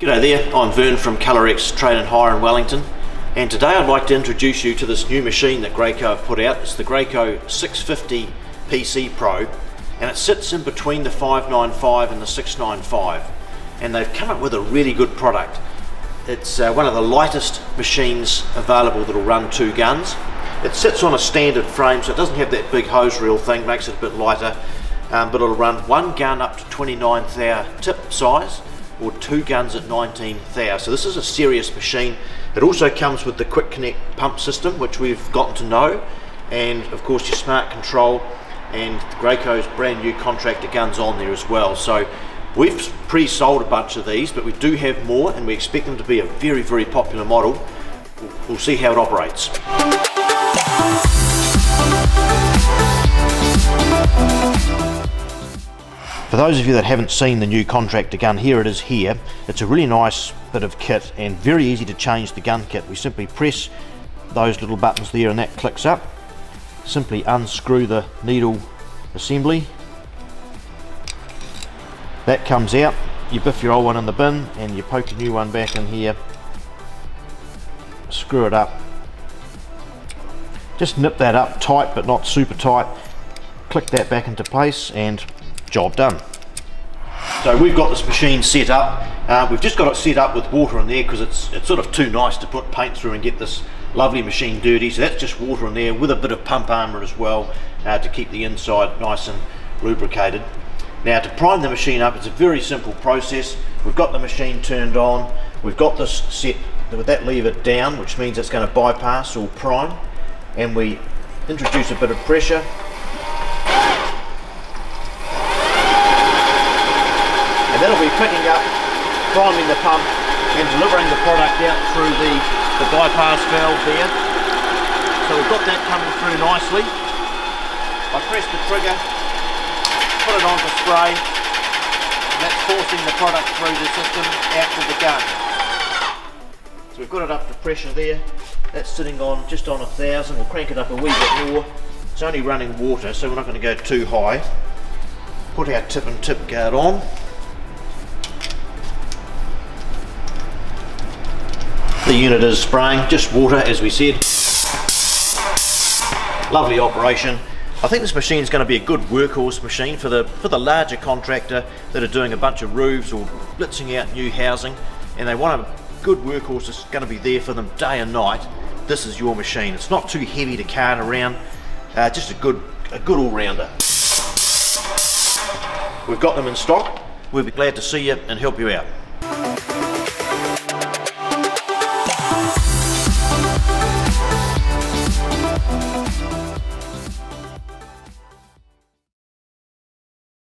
G'day there, I'm Vern from Colorex Trade and Hire in Wellington, and today I'd like to introduce you to this new machine that Graco have put out. It's the Graco 650 PC Pro, and it sits in between the 595 and the 695, and they've come up with a really good product. It's one of the lightest machines available that'll run two guns. It sits on a standard frame, so it doesn't have that big hose reel thing, makes it a bit lighter, but it'll run one gun up to 29th hour tip size, or two guns at 19th hour. So this is a serious machine. It also comes with the quick connect pump system, which we've gotten to know, and of course your smart control, and Graco's brand new contractor guns on there as well. So we've pre-sold a bunch of these, but we do have more, and we expect them to be a very, very popular model. We'll see how it operates. For those of you that haven't seen the new contractor gun, here it is here. It's a really nice bit of kit and very easy to change the gun kit. We simply press those little buttons there and that clicks up. Simply unscrew the needle assembly. That comes out. You biff your old one in the bin and you poke a new one back in here. Screw it up. Just nip that up tight but not super tight. Click that back into place and job done. So we've got this machine set up. We've just got it set up with water in there because it's sort of too nice to put paint through and get this lovely machine dirty. So that's just water in there with a bit of pump armour as well to keep the inside nice and lubricated. Now to prime the machine up, it's a very simple process. We've got the machine turned on. We've got this set with that lever down, which means it's going to bypass or prime. And we introduce a bit of pressure. That'll be picking up, priming the pump and delivering the product out through the bypass valve there. So we've got that coming through nicely. I press the trigger, put it on for spray, and that's forcing the product through the system out to the gun. So we've got it up to pressure there. That's sitting on just on 1000. We'll crank it up a wee bit more. It's only running water, so we're not going to go too high. Put our tip and tip guard on. The unit is spraying just water, as we said. Lovely operation. I think this machine is going to be a good workhorse machine for the larger contractor that are doing a bunch of roofs or blitzing out new housing, and they want a good workhorse that's going to be there for them day and night. This is your machine. It's not too heavy to cart around. Just a good all-rounder. We've got them in stock. We'll be glad to see you and help you out.